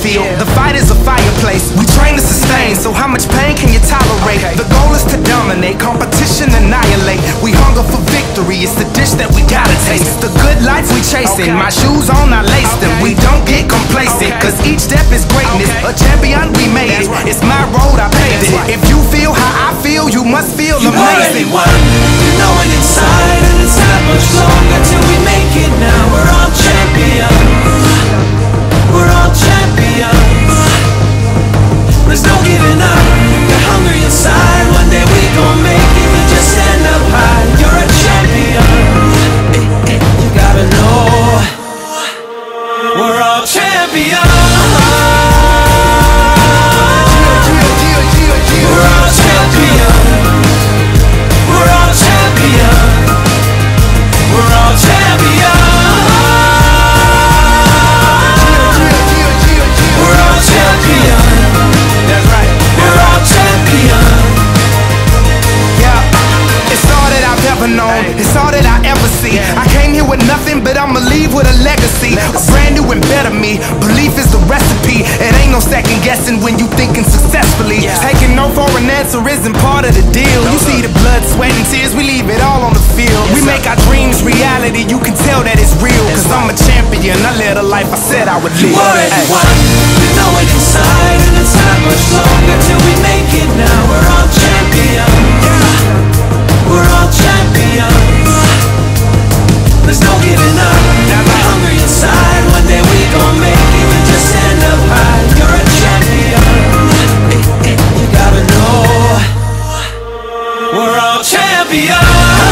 battlefield. The fight is a fireplace, we train to sustain. So how much pain can you tolerate? The goal is to dominate, competition annihilate. We hunger for victory, it's the dish that we gotta taste. The good life we chasing, my shoes on, I lace them. We don't get complacent, cause each step is greatness. A champion, we made it, it's my road, I paved it. If you feel how I feel, you must feel amazing. You already won, you know it inside. And it's not much longer till we make it now. We're all champions, we're all champions. There's no giving up, you're hungry inside. One day we gon' make it, we just stand up high. You're a champion, you gotta know. We're all champions, we're all champions, we're all champions, we're all champions. It's all that I ever see. I came here with nothing, but I'ma leave with a legacy. A brand new and better me. Belief is the recipe. It ain't no second guessing when you thinking successfully. Taking no for an answer isn't part of the deal. You see the blood, sweat, and tears, we leave it all on the field. We make our dreams reality, you can tell that it's real. Cause I'm a champion, I live the life I said I would live. You are everyone, you know it inside. And it's not much longer till we make it now. We're all champions, we're all champions. There's no giving up, we're hungry inside. One day we gon' make it, we just stand up high. You're a champion, you gotta know. We're all champions.